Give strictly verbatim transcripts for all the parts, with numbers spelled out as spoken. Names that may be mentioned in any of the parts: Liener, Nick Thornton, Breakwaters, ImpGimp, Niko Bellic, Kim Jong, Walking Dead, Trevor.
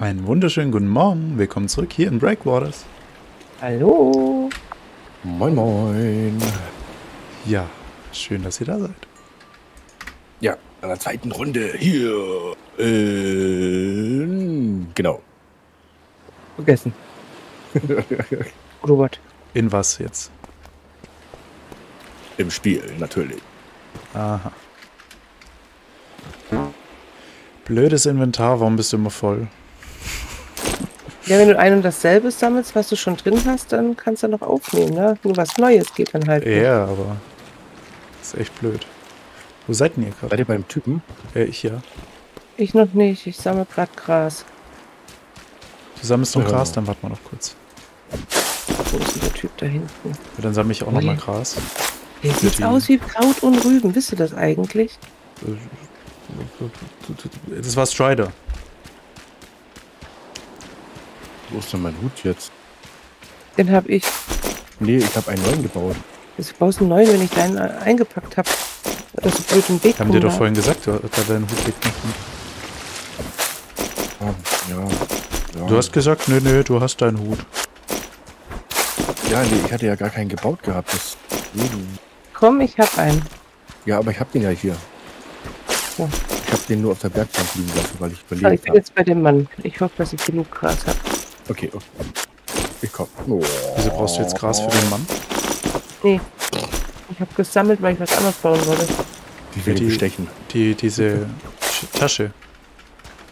Einen wunderschönen guten Morgen. Willkommen zurück hier in Breakwaters. Hallo. Moin moin. Ja, schön, dass ihr da seid. Ja, an der zweiten Runde hier. In... Genau. Vergessen. Robert. In was jetzt? Im Spiel, natürlich. Aha. Blödes Inventar, warum bist du immer voll? Ja, wenn du ein und dasselbe sammelst, was du schon drin hast, dann kannst du noch aufnehmen, ne? Nur was Neues geht dann halt. Ja, nicht. Aber das ist echt blöd. Wo seid denn ihr gerade? Seid ihr beim Typen? Äh, ich ja. Ich noch nicht, ich sammle gerade Gras. Du sammelst noch ja. Gras, dann warten wir noch kurz. Wo ist der Typ da hinten? Ja, dann sammle ich auch oh, nochmal ja. Gras. Hier sieht aus wie Kraut und Rüben, wisst ihr das eigentlich? Das war Strider. Wo ist denn mein Hut jetzt? Den hab ich. Nee, ich hab einen neuen gebaut. Du baust einen neuen, wenn ich deinen eingepackt hab. Das ist blöd im Weg. Haben dir doch vorhin gesagt, da deinen Hut liegt nicht. Ja, ja. Du hast gesagt, nee, nee, du hast deinen Hut. Ja, nee, ich hatte ja gar keinen gebaut gehabt. Das Komm, ich hab einen. Ja, aber ich hab den ja hier. Ja. Ich hab den nur auf der Bergbank liegen lassen, weil ich überlegt habe. Ich bin hab. jetzt bei dem Mann. Ich hoffe, dass ich genug Gras habe. Okay, okay. Ich komm. Oh. Wieso brauchst du jetzt Gras für den Mann? Nee. Ich hab gesammelt, weil ich was anderes bauen wollte. Die will die stechen. Die, diese Tasche.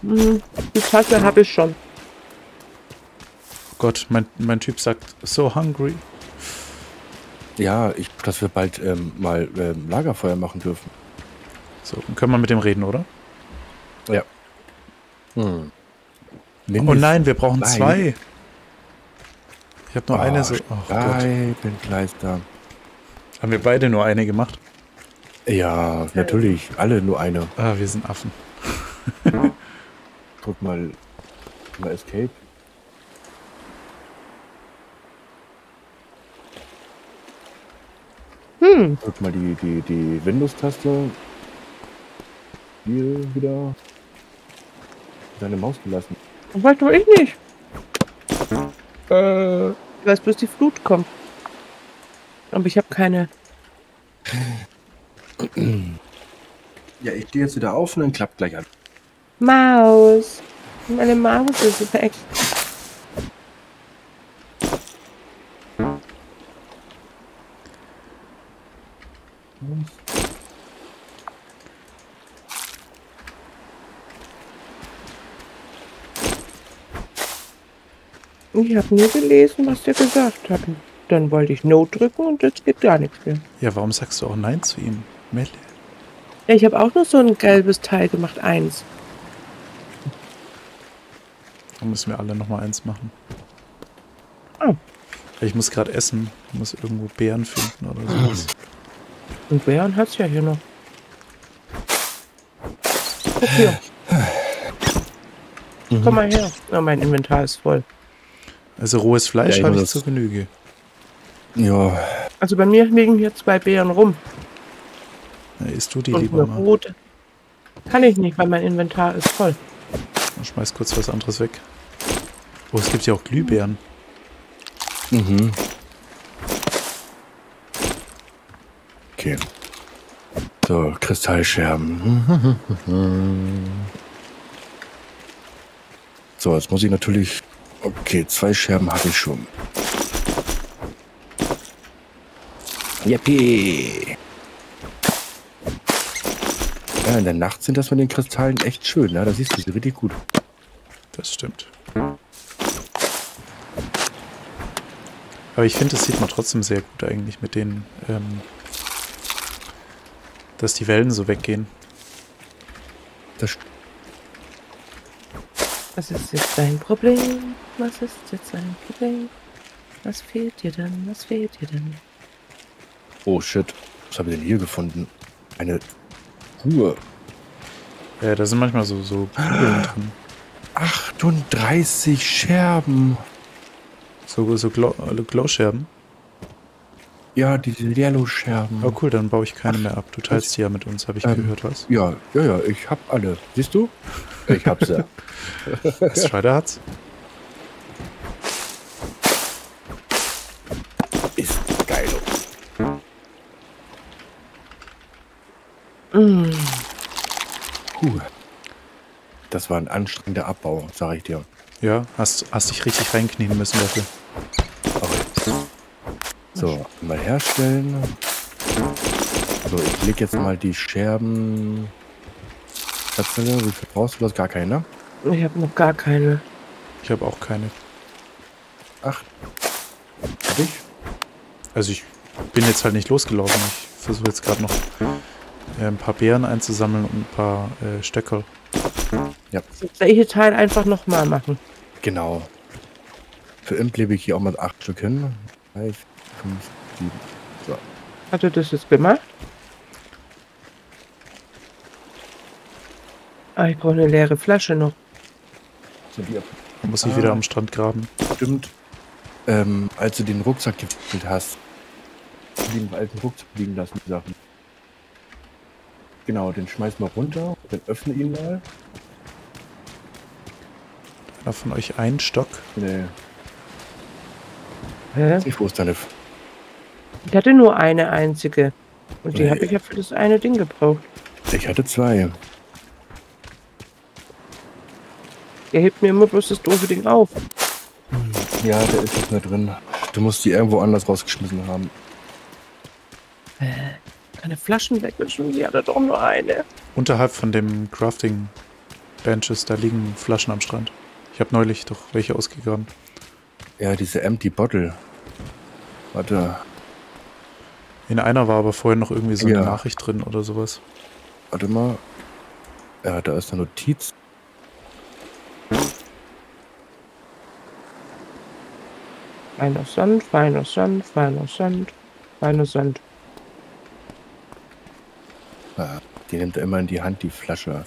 Mhm, die Tasche habe ich schon. Oh Gott, mein, mein Typ sagt, so hungry. Ja, ich, dass wir bald ähm, mal ähm, Lagerfeuer machen dürfen. So, dann können wir mit dem reden, oder? Ja. Hm. Oh nein, wir brauchen nein. zwei. Ich habe nur oh, eine. So. Oh Gott. Bleibengleister. Haben wir beide nur eine gemacht? Ja, natürlich. Alle nur eine. Ah, wir sind Affen. Guck mal. Mal Escape. Hm. Guck mal die, die, die Windows-Taste. Hier wieder. Deine Maus gelassen. Das weiß doch ich nicht. Äh, ich weiß bloß, die Flut kommt. Aber ich habe keine. Ja, ich stehe jetzt wieder auf und dann klappt gleich an. Maus. Meine Maus ist weg. Ich habe nur gelesen, was der gesagt hat. Dann wollte ich No drücken und jetzt geht gar nichts mehr. Ja, warum sagst du auch Nein zu ihm, Melle? Ja, ich habe auch nur so ein gelbes Teil gemacht, eins. Dann müssen wir alle nochmal eins machen. Ah. Ich muss gerade essen. Ich muss irgendwo Beeren finden oder sowas. Und Beeren hat es ja hier noch. Guck hier. Mhm. Komm mal her. Oh, mein Inventar ist voll. Also rohes Fleisch ja, habe ich zu Genüge. Ja. Also bei mir liegen hier zwei Beeren rum. Na, isst du die und lieber mal? Rote. Kann ich nicht, weil mein Inventar ist voll. Dann schmeiß kurz was anderes weg. Oh, es gibt ja auch Glühbeeren. Mhm. Okay. So, Kristallscherben. So, jetzt muss ich natürlich... Okay, zwei Scherben habe ich schon. Yippie! Ja, in der Nacht sind das mit den Kristallen echt schön, ne? Da siehst du sie richtig gut. Das stimmt. Aber ich finde, das sieht man trotzdem sehr gut eigentlich mit den, ähm, dass die Wellen so weggehen. Das stimmt. Was ist jetzt dein Problem? Was ist jetzt dein Problem? Was fehlt dir denn? Was fehlt dir denn? Oh shit, was habe ich denn hier gefunden? Eine Ruhe. Ja, da sind manchmal so, so Kugeln drin. achtunddreißig Scherben. So, so Glow-Scherben? Ja, diese Yellow-Scherben. Oh cool, dann baue ich keine Ach, mehr ab. Du teilst die ja mit uns, habe ich ähm, gehört, was? Ja, ja, ja, ich habe alle. Siehst du? Ich hab sie. Das Schreider hat's. Ist geil. Mm. Puh. Das war ein anstrengender Abbau, sag ich dir. Ja, hast, hast dich richtig reinknien müssen dafür. So, mal herstellen. So, ich leg jetzt mal die Scherben. Wie viel brauchst du? Du hast gar keine, ne? Ich habe noch gar keine. Ich habe auch keine. Ach. Hab ich? Also ich bin jetzt halt nicht losgelaufen. Ich versuche jetzt gerade noch ein paar Beeren einzusammeln und ein paar äh, Stöcke. Ja. Welche Teil einfach nochmal machen. Genau. Für Imp lebe ich hier auch mal acht Stück hin. fünf, sieben. So. Hat er das jetzt gemacht? Ah, ich brauche eine leere Flasche noch. So, hier. Dann muss ich ah, wieder am Strand graben. Stimmt. Ähm, als du den Rucksack gewickelt hast, den alten Rucksack liegen lassen, die Sachen. Genau, den schmeiß mal runter, dann öffne ihn mal. Hat von euch einen Stock? Nee. Hä? Ich wusste nicht. Ich hatte nur eine einzige. Und die nee. habe ich ja für das eine Ding gebraucht. Ich hatte zwei. Der hebt mir immer bloß das doofe Ding auf. Ja, der ist nicht mehr drin. Du musst die irgendwo anders rausgeschmissen haben. Äh, keine Flaschen wegwischen, die hatte doch nur eine. Unterhalb von dem Crafting Benches, da liegen Flaschen am Strand. Ich habe neulich doch welche ausgegraben. Ja, diese Empty Bottle. Warte. In einer war aber vorher noch irgendwie so eine ja. Nachricht drin oder sowas. Warte mal. Ja, da ist eine Notiz. Feiner Sand, feiner Sand, feiner Sand, feiner Sand. Ja, die nimmt er immer in die Hand, die Flasche.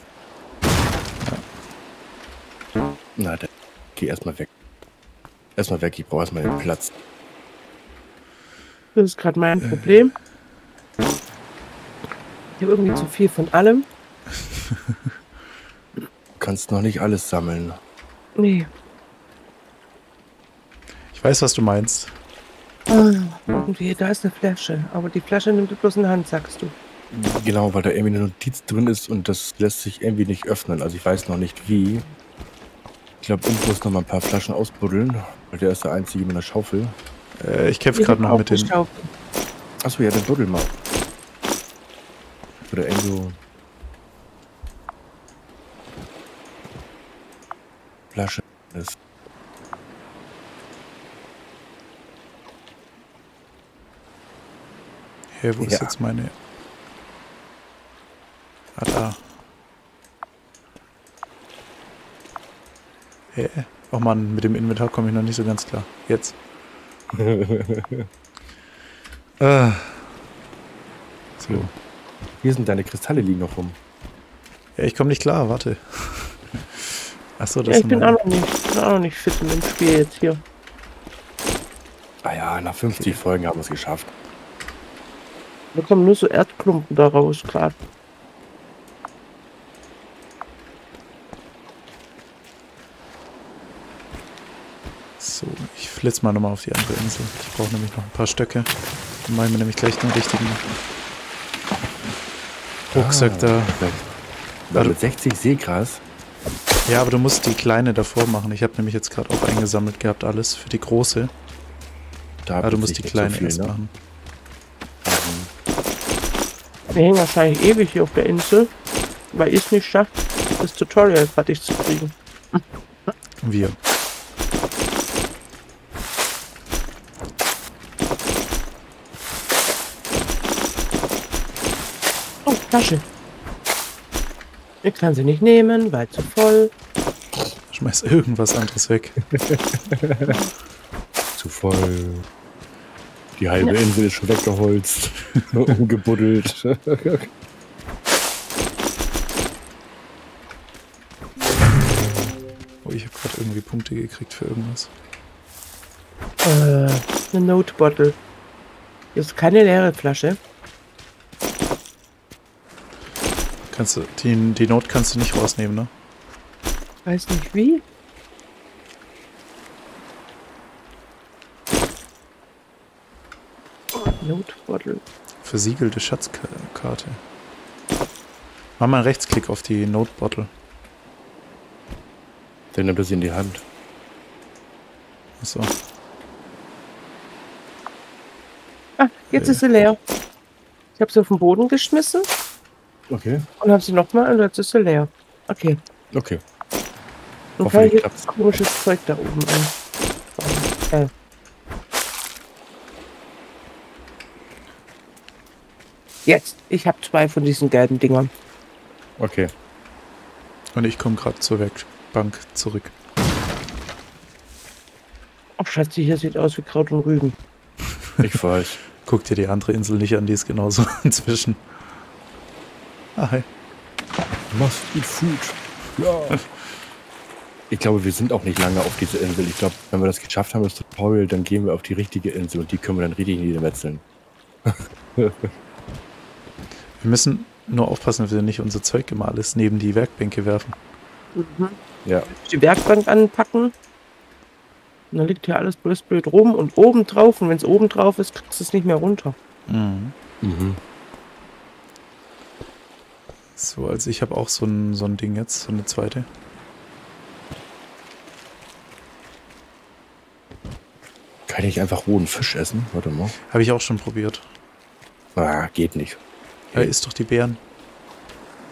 Ja. Na, dann geh erstmal weg. Erstmal weg, ich brauche erstmal den Platz. Das ist gerade mein Problem. Äh. Ich habe irgendwie zu viel von allem. Du kannst noch nicht alles sammeln. Nee. Ich weiß, was du meinst. Ah, irgendwie, da ist eine Flasche. Aber die Flasche nimmt du bloß in die Hand, sagst du. Genau, weil da irgendwie eine Notiz drin ist und das lässt sich irgendwie nicht öffnen. Also ich weiß noch nicht wie. Ich glaube, ich muss noch mal ein paar Flaschen ausbuddeln, weil der ist der Einzige mit einer Schaufel. Äh, ich kämpfe gerade noch mit den... Achso, ja, dann buddel mal. Oder irgendwo... Flasche ist... Hey, wo ja. ist jetzt meine... Ah, da. Oh Mann, mit dem Inventar komme ich noch nicht so ganz klar. Jetzt. ah. So. Hier sind deine Kristalle liegen noch rum. Ja, ich komme nicht klar, warte. Achso, das ja, ich bin auch, noch nicht, ich bin auch noch nicht fit in dem Spiel jetzt hier. Ah ja, nach fünfzig okay. Folgen haben wir es geschafft. Da kommen nur so Erdklumpen da raus, klar. So, ich flitze mal nochmal auf die andere Insel. Ich brauche nämlich noch ein paar Stöcke. Dann mache ich mir nämlich gleich den richtigen Rucksack ah, da. War mit sechzig Seegras? Ja, aber du musst die kleine davor machen. Ich habe nämlich jetzt gerade auch eingesammelt gehabt alles für die große. Da aber du musst die kleine so viel, erst ne? machen. Wir hängen wahrscheinlich ewig hier auf der Insel, weil ich es nicht schaffe, das Tutorial fertig zu kriegen. Wir. Flasche. Ich kann sie nicht nehmen, weil zu voll. Schmeiß irgendwas anderes weg. Zu voll. Die halbe ja. Insel ist schon weggeholzt. Umgebuddelt. Oh, ich habe gerade irgendwie Punkte gekriegt für irgendwas. Äh, eine Note Bottle. Hier ist keine leere Flasche. Kannst du, die, die Not kannst du nicht rausnehmen, ne? Weiß nicht wie. Notbottle. Versiegelte Schatzkarte. Mach mal einen Rechtsklick auf die Notbottle. Dann nimmt er sie in die Hand. Achso. Ah, jetzt äh. ist sie leer. Ich habe sie auf den Boden geschmissen. Okay. Und habe sie nochmal und jetzt ist sie leer. Okay. Okay. Und kann ich jetzt komisches Zeug da oben ein. Äh. Jetzt. Ich habe zwei von diesen gelben Dingern. Okay. Und ich komme gerade zur Werkbank zurück. Ach, Schatzi, hier sieht aus wie Kraut und Rüben. Ich weiß. Guck dir die andere Insel nicht an, die ist genauso inzwischen. Ah, hi. Must eat food. Ja. Ich glaube, wir sind auch nicht lange auf dieser Insel. Ich glaube, wenn wir das geschafft haben, das Tutorial, dann gehen wir auf die richtige Insel und die können wir dann richtig niedermetzeln. Wir müssen nur aufpassen, dass wir nicht unser Zeug immer alles neben die Werkbänke werfen. Mhm. Ja. Die Werkbank anpacken. Und dann liegt hier alles bloß blöd rum und oben drauf. Und wenn es oben drauf ist, kriegst du es nicht mehr runter. Mhm. Mhm. So, also ich habe auch so ein, so ein Ding jetzt, so eine zweite. Kann ich einfach rohen Fisch essen? Warte mal. Habe ich auch schon probiert. Ah, geht nicht. Ja, isst doch die Beeren.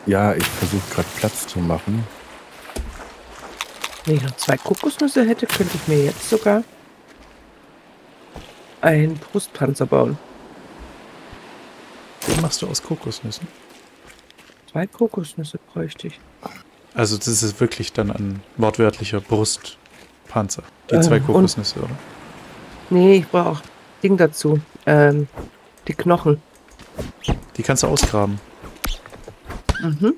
Ja, ich versuche gerade Platz zu machen. Wenn ich noch zwei Kokosnüsse hätte, könnte ich mir jetzt sogar einen Brustpanzer bauen. Den machst du aus Kokosnüssen? Zwei Kokosnüsse bräuchte ich. Also das ist wirklich dann ein wortwörtlicher Brustpanzer. Die ähm, zwei Kokosnüsse, oder? Nee, ich brauche auch Ding dazu. Ähm, die Knochen. Die kannst du ausgraben. Mhm.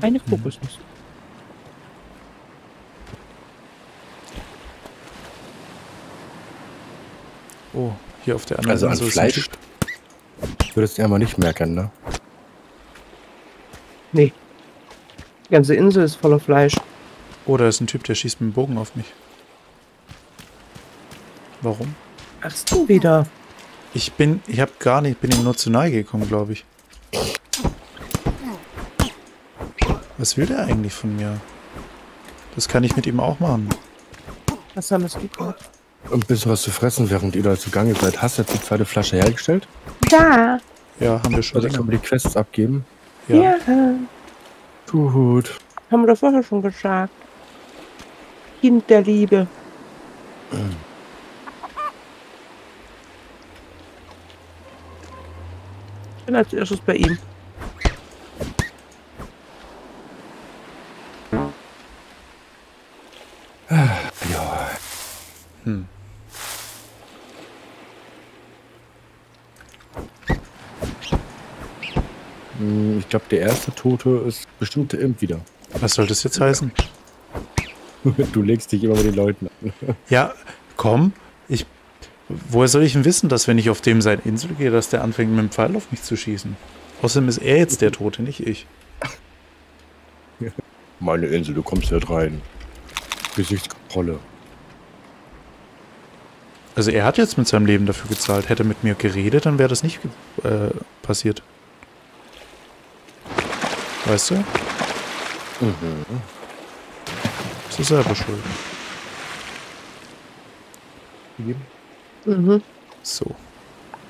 Eine Kokosnuss. Oh, hier auf der anderen Seite. Also an Fleisch würdest du ja mal nicht merken, ne? Nee. Die ganze Insel ist voller Fleisch. Oh, da ist ein Typ, der schießt mit dem Bogen auf mich. Warum? Machst du wieder? Ich bin, ich hab gar nicht, bin ihm nur zu nahe gekommen, glaube ich. Was will der eigentlich von mir? Das kann ich mit ihm auch machen. Was haben wir das gemacht? Ein bisschen was zu fressen, während ihr da zugange seid. Hast du jetzt die zweite Flasche hergestellt? Ja. Ja, haben wir schon. Also können wir die Quests abgeben? Ja. Ja. Gut. Haben wir das vorher schon gesagt. Kind der Liebe. Ähm. Ich bin als erstes bei ihm. Ja. Hm. Ich glaube, der erste Tote ist bestimmt der Imp wieder. Was soll das jetzt heißen? Du legst dich immer mit den Leuten an. Ja, komm. Ich, woher soll ich denn wissen, dass wenn ich auf dem seine Insel gehe, dass der anfängt mit dem Pfeil auf mich zu schießen? Außerdem ist er jetzt der Tote, nicht ich. Meine Insel, du kommst nicht rein. Gesichtskontrolle. Also er hat jetzt mit seinem Leben dafür gezahlt. Hätte er mit mir geredet, dann wäre das nicht äh, passiert. Weißt du? Mhm. Das ist selber schuld. Mhm. So.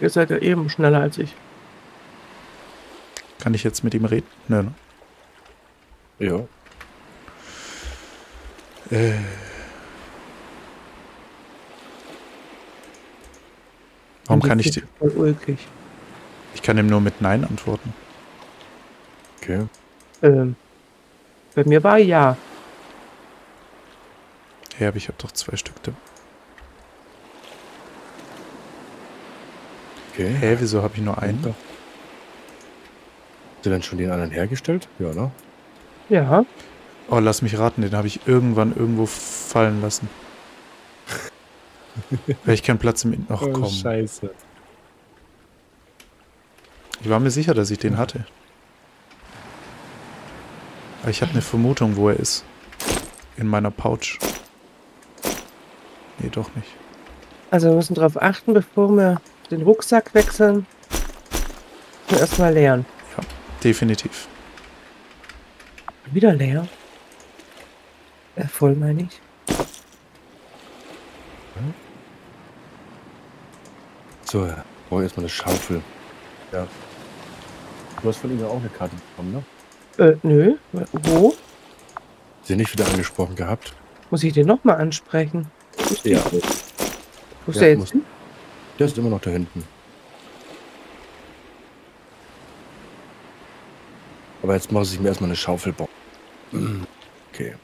Ihr seid ja eben schneller als ich. Kann ich jetzt mit ihm reden? Nein. Ja. Äh. Warum kann ich dir... Voll ulkig. Ich kann ihm nur mit Nein antworten. Okay. Ähm, bei mir war ja. Ja, aber ich habe doch zwei Stück da. Okay. Hä, wieso habe ich nur einen? ihr dann schon den anderen hergestellt? Ja, ne? Ja. Oh, lass mich raten, den habe ich irgendwann irgendwo fallen lassen. Weil ich keinen Platz im Int noch komme. Oh, scheiße. Ich war mir sicher, dass ich den hatte. Aber ich habe eine Vermutung, wo er ist. In meiner Pouch. Nee, doch nicht. Also wir müssen darauf achten, bevor wir den Rucksack wechseln. Und erstmal leeren. Ja, definitiv. Wieder leer. Äh, voll meine ich. So, ja. Ich brauche erstmal eine Schaufel. Ja. Du hast von ihm ja auch eine Karte bekommen, ne? Äh, nö. Wo? Sie nicht wieder angesprochen gehabt. Muss ich den nochmal ansprechen? Ja. Wo ist der jetzt? Der ist immer noch da hinten. Aber jetzt muss ich mir erstmal eine Schaufel bauen. Okay.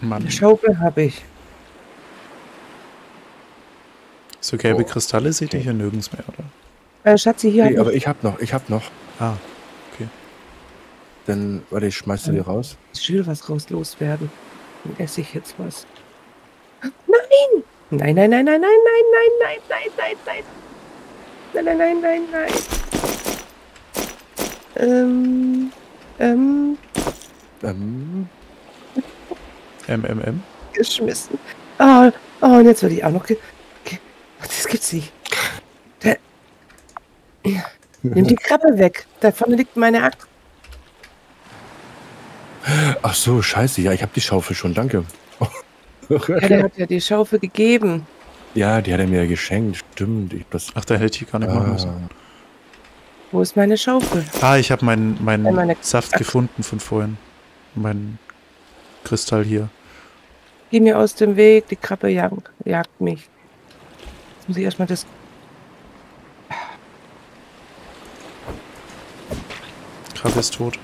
Mann. Eine Schaufel habe ich. So gelbe oh. Kristalle seht ihr hier nirgends mehr, oder? Äh, Schatzi, hier. Nee, aber ich hab noch, ich hab noch. Ah, okay. Dann, warte, ich schmeiß dir die raus. Ich will was raus loswerden. Dann esse ich jetzt was. Nein! Nein, nein, nein, nein, nein, nein, nein, nein, nein, nein, nein, nein, nein, nein, nein. Ähm, ähm, ähm, M M M. Geschmissen. Oh, oh, und jetzt werde ich auch noch. Ge ge das gibt's nicht. Da ja. Nimm die Krabbe weg. Da vorne liegt meine Axt. Ach so, scheiße. Ja, ich habe die Schaufel schon. Danke. Ja, der hat ja die Schaufel gegeben. Ja, die hat er mir geschenkt. Stimmt. Ich das Ach, da hätte ich gar nicht ah. machen müssen. Wo ist meine Schaufel? Ah, ich habe meinen mein ja, Saft Ach. gefunden von vorhin. Mein Kristall hier. Geh mir aus dem Weg, die Krabbe jagt, jagt mich. Jetzt muss ich erstmal das... Krabbe ist tot.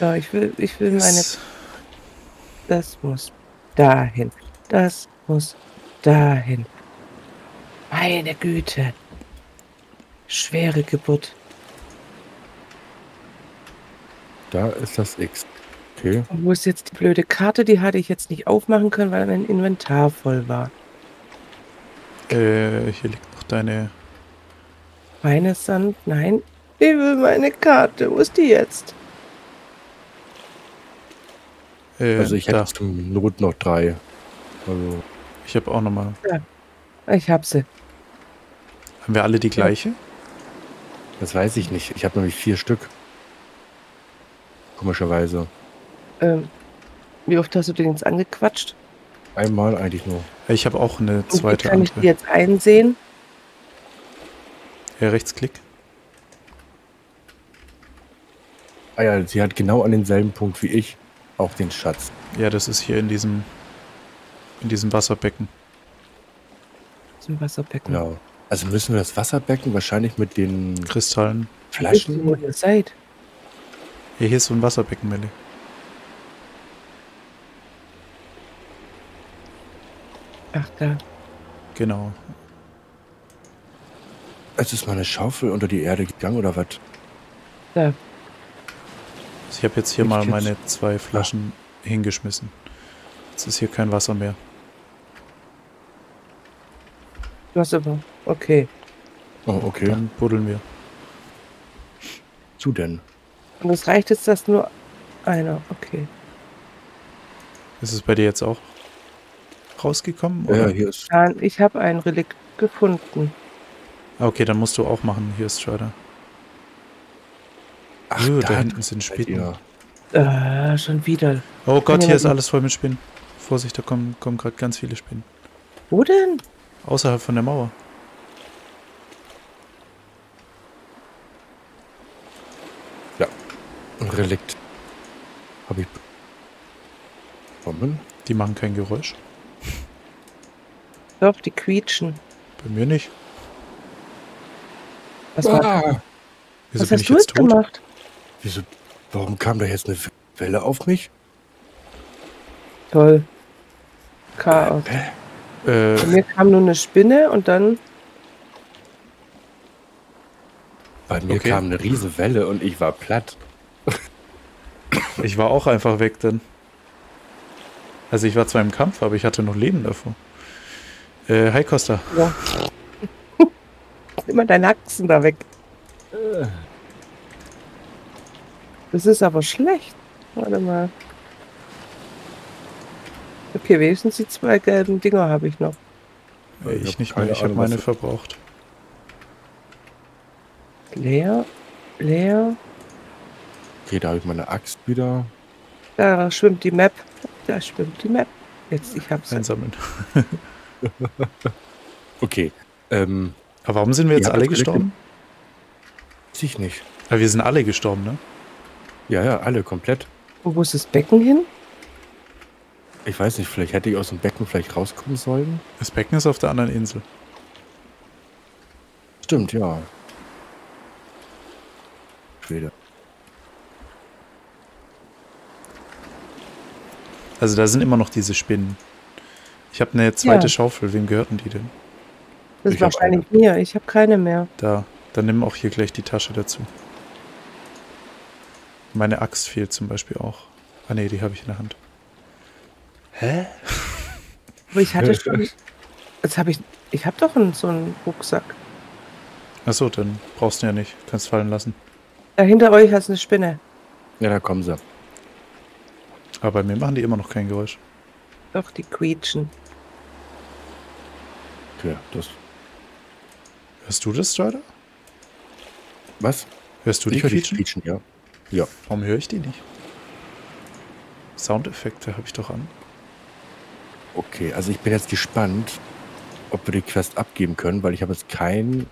So, ich will, ich will meine... Das muss dahin. Das muss dahin. Meine Güte. Schwere Geburt. Da ist das X. Okay. Und wo ist jetzt die blöde Karte? Die hatte ich jetzt nicht aufmachen können, weil mein Inventar voll war. Äh, hier liegt noch deine... Meine Sand? Nein. Ich will meine Karte. Wo ist die jetzt? Äh, also ich da. hätte zum Not noch drei. Also ich habe auch nochmal... Ja, ich habe sie. Haben wir alle die gleiche? Das weiß ich nicht. Ich habe nämlich vier Stück. Komischerweise. Ähm, wie oft hast du den jetzt angequatscht? Einmal eigentlich nur. Ich habe auch eine zweite. Kann ich die jetzt einsehen? Ja, Rechtsklick. Ah ja, sie hat genau an denselben Punkt wie ich auch den Schatz. Ja, das ist hier in diesem in diesem Wasserbecken. Zum Wasserbecken. Genau. Also müssen wir das Wasserbecken wahrscheinlich mit den Kristallen Flaschen. Wo ihr seid. Ja, hier ist so ein Wasserbecken, Melli. Ach, da. Genau. Es ist meine Schaufel unter die Erde gegangen, oder was? Da. Ich habe jetzt hier ich mal jetzt? meine zwei Flaschen ja. hingeschmissen. Jetzt ist hier kein Wasser mehr. Du hast aber... Okay. Oh, okay. Dann buddeln wir. Zu denn? Und es reicht jetzt, dass nur einer... Okay. Ist es bei dir jetzt auch rausgekommen? Ja, oder? Hier ist... Nein, ich habe ein Relikt gefunden. Okay, dann musst du auch machen. Hier ist Strider. Ach, Jö, da, da hinten sind Spinnen. Äh, schon wieder. Oh Gott, hier ist alles voll mit Spinnen. Vorsicht, da kommen, kommen gerade ganz viele Spinnen. Wo denn? Außerhalb von der Mauer. Ja, ein Relikt. Habe ich bekommen. Die machen kein Geräusch. Doch, die quietschen. Bei mir nicht. Was war ah. Wieso Was bin hast ich du jetzt tot? gemacht? Wieso? Warum kam da jetzt eine Welle auf mich? Toll. Chaos. Äh, Bei mir kam nur eine Spinne und dann... Bei mir okay. kam eine riesen Welle und ich war platt. Ich war auch einfach weg dann. Also ich war zwar im Kampf, aber ich hatte noch Leben davon. Äh, hi Costa. Ja. Immer deine Achsen da weg. Das ist aber schlecht. Warte mal. Okay, wenigstens die zwei gelben Dinger habe ich noch. Nee, ich, ich hab nicht mehr, ich habe meine was... verbraucht. Leer, leer. Okay, da habe ich meine Axt wieder. Da schwimmt die Map. Da schwimmt die Map. Jetzt, ich hab's. Einsammeln. Okay. Ähm, aber warum sind wir jetzt alle gestorben? Weiß ich nicht. Aber wir sind alle gestorben, ne? Ja, ja, alle komplett. Und wo ist das Becken hin? Ich weiß nicht, vielleicht hätte ich aus dem Becken vielleicht rauskommen sollen. Das Becken ist auf der anderen Insel. Stimmt, ja. Schwede. Also da sind immer noch diese Spinnen. Ich habe eine zweite ja. Schaufel. Wem gehörten die denn? Das ist wahrscheinlich mir. Ich habe keine mehr. Da, dann nimm auch hier gleich die Tasche dazu. Meine Axt fehlt zum Beispiel auch. Ah ne, die habe ich in der Hand. Hä? Aber ich hatte schon... Jetzt habe ich... Ich habe doch einen, so einen Rucksack. Achso, dann brauchst du ihn ja nicht. Kannst fallen lassen. Da hinter euch hast du eine Spinne. Ja, da kommen sie. Aber bei mir machen die immer noch kein Geräusch. Doch, die quietschen. Ja, das... Hörst du das, Strider? Was? Hörst du die quietschen? Die quietschen, ja. Ja. Warum höre ich die nicht? Soundeffekte habe ich doch an. Okay, also ich bin jetzt gespannt, ob wir die Quest abgeben können, weil ich habe jetzt kein...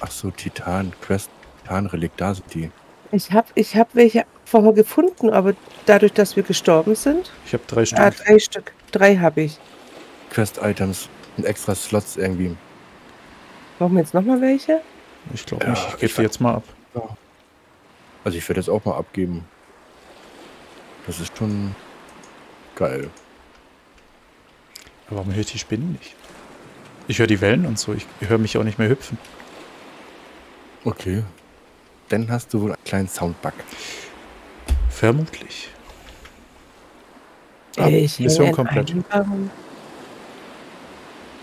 Ach so, Titan, Quest, Titan Relikt, da sind die. Ich habe ich hab welche vorher gefunden, aber dadurch, dass wir gestorben sind... Ich habe drei Stück. Ah, drei Stück. Drei habe ich. Quest-Items und extra Slots irgendwie. Brauchen wir jetzt nochmal welche? Ich glaube ja, nicht. Ich gebe die jetzt mal ab. Ja. Also ich werde jetzt auch mal abgeben. Das ist schon geil. Aber warum höre ich die Spinnen nicht? Ich höre die Wellen und so. Ich höre mich auch nicht mehr hüpfen. Okay. Dann hast du wohl einen kleinen Soundbug. Vermutlich. Ah, ich Mission komplett.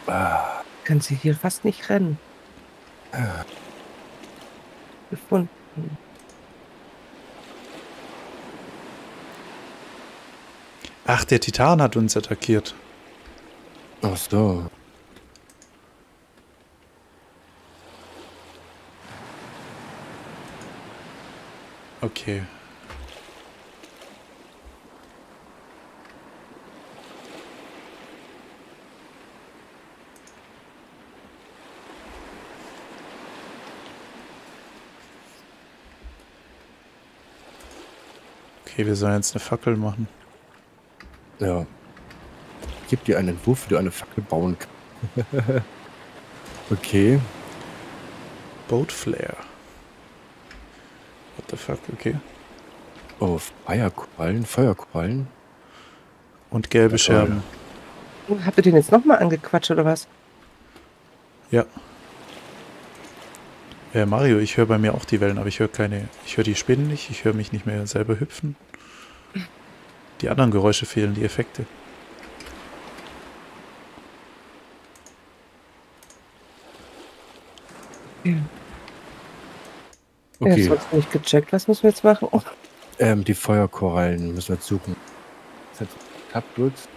Ah. Kannst du hier fast nicht rennen. Ah. Gefunden. Ach, der Titan hat uns attackiert. Ach so. Okay. Okay, wir sollen jetzt eine Fackel machen. Ja. Ich gebe dir einen Entwurf, wie du eine Fackel bauen kannst. Okay. Boat Flare. What the fuck, okay. Oh, Feuerquallen, Feuerquallen. Und gelbe ja, Scherben. Ja. Habt ihr den jetzt nochmal angequatscht, oder was? Ja. Äh, Mario, ich höre bei mir auch die Wellen, aber ich höre keine... Ich höre die Spinnen nicht, ich höre mich nicht mehr selber hüpfen. Die anderen Geräusche fehlen, die Effekte. Ja. Okay. Ja, das hat's nicht gecheckt. Was müssen wir jetzt machen? Oh. Ähm, die Feuerkorallen müssen wir jetzt suchen. Jetzt Tab drückst.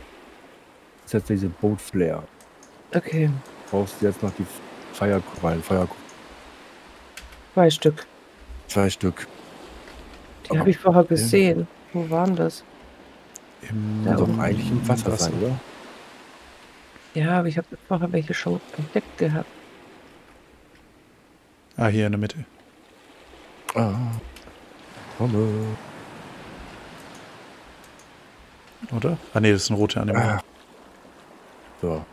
Jetzt hat diese Boat Flare. Okay. Brauchst du jetzt noch die Feuerkorallen? Feuerkorallen. Zwei Stück. Zwei Stück. Die habe ich vorher gesehen. Wo waren das? Im, da also eigentlich im Wasser, Wasser, oder? Ja, aber ich habe vorher welche schon entdeckt gehabt. Ah, hier in der Mitte. Ah, Bombe. Oder? Ah ne, das sind rote Anime. Ah. So.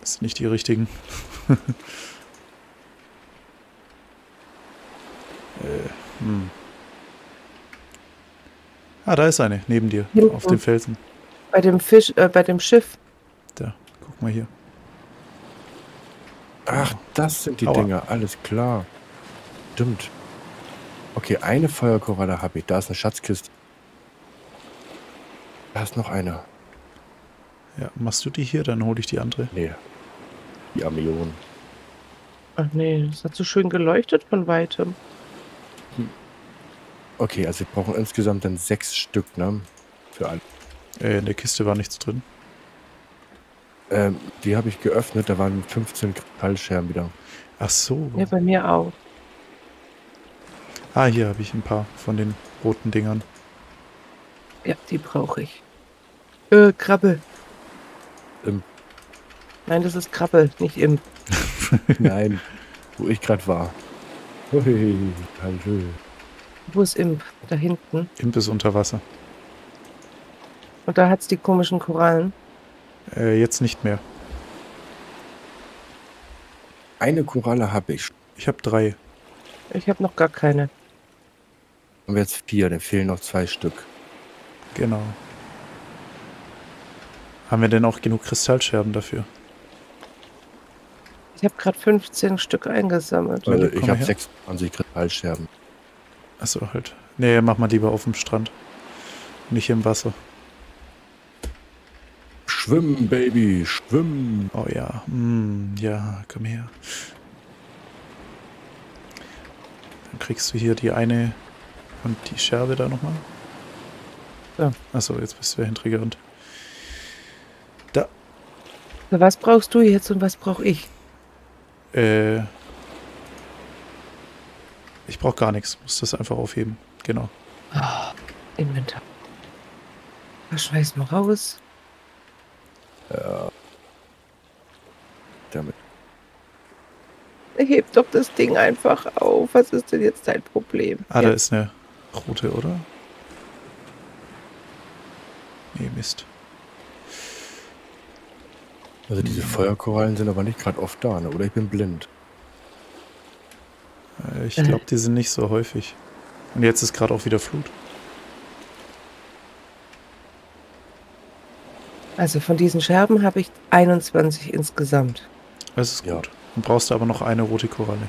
Das sind nicht die richtigen. äh, hm. Ah, da ist eine, neben dir, ja, auf dem Felsen. Bei dem Fisch, äh, bei dem Schiff. Da, guck mal hier. Ach, das sind die Dinger, alles klar. Stimmt. Okay, eine Feuerkoralle habe ich. Da ist eine Schatzkiste. Da ist noch eine. Ja, machst du die hier, dann hole ich die andere. Nee. Die Amion. Ach nee, das hat so schön geleuchtet von weitem. Hm. Okay, also wir brauchen insgesamt dann sechs Stück, ne? Für alle. Äh, in der Kiste war nichts drin. Ähm, die habe ich geöffnet, da waren fünfzehn Kristallscherben wieder. Ach so. Ja, bei mir auch. Ah, hier habe ich ein paar von den roten Dingern. Ja, die brauche ich. Äh, Krabbe. Imp. Nein, das ist Krabbe, nicht Imp. Nein, wo ich gerade war. Hui, wo ist Imp? Da hinten. Imp ist unter Wasser. Und da hat's die komischen Korallen? Äh, jetzt nicht mehr. Eine Koralle habe ich. Ich habe drei. Ich habe noch gar keine. Und jetzt vier, da fehlen noch zwei Stück. Genau. Haben wir denn auch genug Kristallscherben dafür? Ich habe gerade fünfzehn Stück eingesammelt. Also, ich habe sechsundzwanzig Kristallscherben. Achso, halt. Nee, mach mal lieber auf dem Strand. Nicht im Wasser. Schwimmen, Baby, schwimmen. Oh ja, mm, ja, komm her. Dann kriegst du hier die eine und die Scherbe da nochmal. Ja. Achso, jetzt bist du ja hintergerannt. Da. Na, was brauchst du jetzt und was brauche ich? Äh. Ich brauche gar nichts. Muss das einfach aufheben. Genau. Oh, Inventar. Was schmeißt man raus? Ja. Damit. Heb doch das Ding einfach auf. Was ist denn jetzt dein Problem? Ah, ja. Da ist eine rote, oder? Nee, Mist. Also diese Feuerkorallen sind aber nicht gerade oft da, ne? Oder ich bin blind. Ich glaube, die sind nicht so häufig. Und jetzt ist gerade auch wieder Flut. Also von diesen Scherben habe ich einundzwanzig insgesamt. Das ist gut. Ja. Dann brauchst du aber noch eine rote Koralle.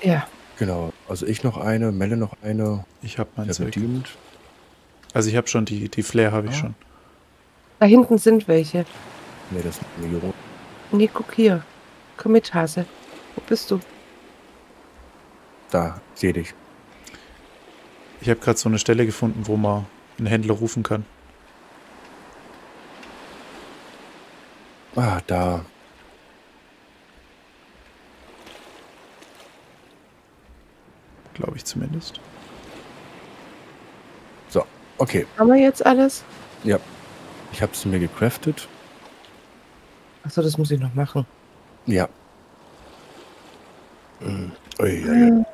Ja. Genau. Also ich noch eine, Melle noch eine. Ich habe meins bedient. Also ich habe schon, die, die Flair habe ich ah. schon. Da hinten sind welche. Nee, das ist eine Million. Nee, guck hier. Komm mit, Hase. Wo bist du? Da, seh dich. Ich habe gerade so eine Stelle gefunden, wo man einen Händler rufen kann. Ah, da. Glaube ich zumindest. So, okay. Haben wir jetzt alles? Ja. Ich habe es mir gecraftet. Achso, das muss ich noch machen. Ja. Mhm. Ui, ui.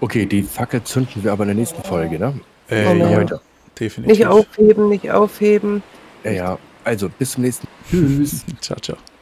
Okay, die Fackel zünden wir aber in der nächsten Folge, ne? Äh, oh, ja, definitiv. Nicht aufheben, nicht aufheben. Ja, ja. Also, bis zum nächsten Mal. Tschüss. Ciao, ciao.